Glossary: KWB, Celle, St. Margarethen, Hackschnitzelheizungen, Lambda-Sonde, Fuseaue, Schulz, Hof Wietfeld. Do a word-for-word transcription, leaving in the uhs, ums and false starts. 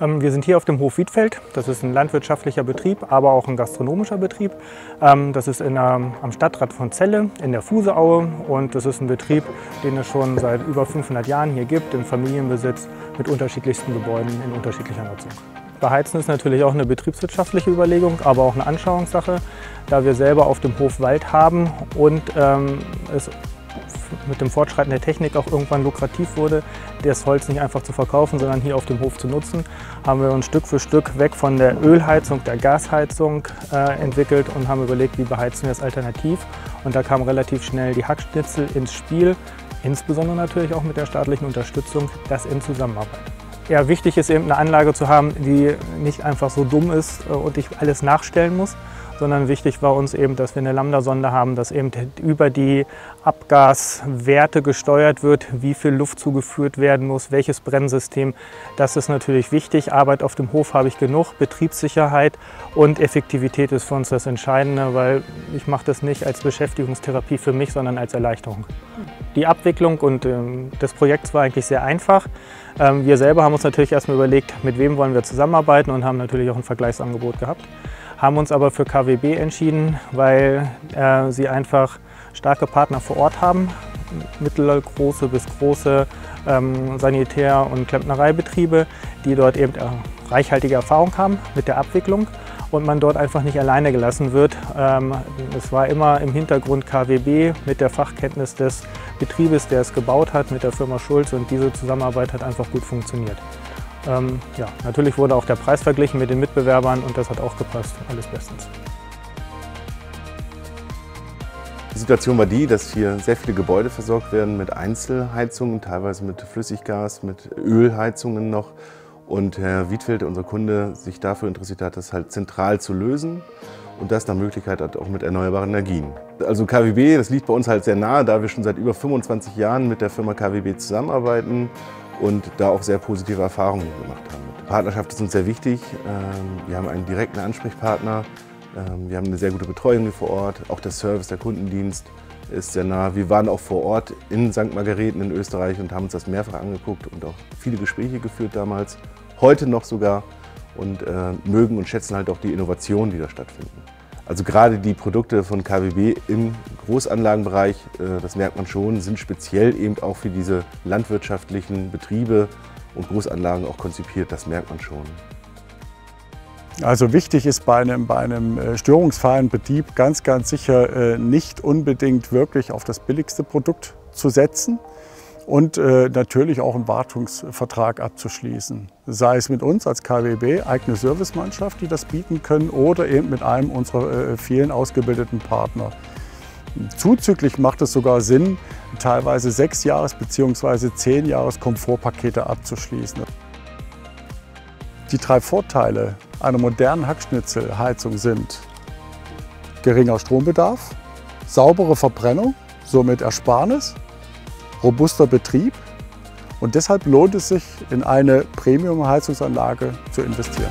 Wir sind hier auf dem Hof Wietfeld. Das ist ein landwirtschaftlicher Betrieb, aber auch ein gastronomischer Betrieb. Das ist in der, am Stadtrand von Celle in der Fuseaue und das ist ein Betrieb, den es schon seit über fünfhundert Jahren hier gibt, im Familienbesitz mit unterschiedlichsten Gebäuden in unterschiedlicher Nutzung. Beheizen ist natürlich auch eine betriebswirtschaftliche Überlegung, aber auch eine Anschauungssache, da wir selber auf dem Hof Wald haben und ähm, es mit dem Fortschreiten der Technik auch irgendwann lukrativ wurde, das Holz nicht einfach zu verkaufen, sondern hier auf dem Hof zu nutzen, haben wir uns Stück für Stück weg von der Ölheizung, der Gasheizung äh, entwickelt und haben überlegt, wie beheizen wir es alternativ. Und da kam relativ schnell die Hackschnitzel ins Spiel, insbesondere natürlich auch mit der staatlichen Unterstützung, das in Zusammenarbeit. Ja, wichtig ist eben eine Anlage zu haben, die nicht einfach so dumm ist und ich alles nachstellen muss, sondern wichtig war uns eben, dass wir eine Lambda-Sonde haben, dass eben über die Abgaswerte gesteuert wird, wie viel Luft zugeführt werden muss, welches Brennsystem. Das ist natürlich wichtig. Arbeit auf dem Hof habe ich genug, Betriebssicherheit und Effektivität ist für uns das Entscheidende, weil ich mache das nicht als Beschäftigungstherapie für mich, sondern als Erleichterung. Die Abwicklung und ähm, des Projekts war eigentlich sehr einfach. Ähm, wir selber haben uns natürlich erstmal überlegt, mit wem wollen wir zusammenarbeiten und haben natürlich auch ein Vergleichsangebot gehabt. Haben uns aber für K W B entschieden, weil äh, sie einfach starke Partner vor Ort haben, mittelgroße bis große ähm, Sanitär- und Klempnereibetriebe, die dort eben äh, reichhaltige Erfahrung haben mit der Abwicklung und man dort einfach nicht alleine gelassen wird. Ähm, es war immer im Hintergrund K W B mit der Fachkenntnis des Betriebes, der es gebaut hat, mit der Firma Schulz und diese Zusammenarbeit hat einfach gut funktioniert. Ähm, ja, natürlich wurde auch der Preis verglichen mit den Mitbewerbern und das hat auch gepasst, alles bestens. Die Situation war die, dass hier sehr viele Gebäude versorgt werden mit Einzelheizungen, teilweise mit Flüssiggas, mit Ölheizungen noch. Und Herr Wietfeld, unser Kunde, sich dafür interessiert hat, das halt zentral zu lösen und das nach Möglichkeit hat auch mit erneuerbaren Energien. Also K W B, das liegt bei uns halt sehr nahe, da wir schon seit über fünfundzwanzig Jahren mit der Firma K W B zusammenarbeiten und da auch sehr positive Erfahrungen gemacht haben. Die Partnerschaft ist uns sehr wichtig. Wir haben einen direkten Ansprechpartner, wir haben eine sehr gute Betreuung hier vor Ort, auch der Service, der Kundendienst ist sehr nah. Wir waren auch vor Ort in Sankt Margarethen in Österreich und haben uns das mehrfach angeguckt und auch viele Gespräche geführt damals, heute noch sogar, und äh, mögen und schätzen halt auch die Innovationen, die da stattfinden. Also gerade die Produkte von K W B im Großanlagenbereich, äh, das merkt man schon, sind speziell eben auch für diese landwirtschaftlichen Betriebe und Großanlagen auch konzipiert, das merkt man schon. Also wichtig ist bei einem, bei einem störungsfreien Betrieb ganz, ganz sicher äh, nicht unbedingt wirklich auf das billigste Produkt zu setzen und äh, natürlich auch einen Wartungsvertrag abzuschließen. Sei es mit uns als K W B, eigene Servicemannschaft, die das bieten können, oder eben mit einem unserer äh, vielen ausgebildeten Partner. Zuzüglich macht es sogar Sinn, teilweise sechs Jahres- bzw. zehn Jahres Komfortpakete abzuschließen. Die drei Vorteile einer modernen Hackschnitzelheizung sind geringer Strombedarf, saubere Verbrennung, somit Ersparnis, robuster Betrieb, und deshalb lohnt es sich, in eine Premium-Heizungsanlage zu investieren.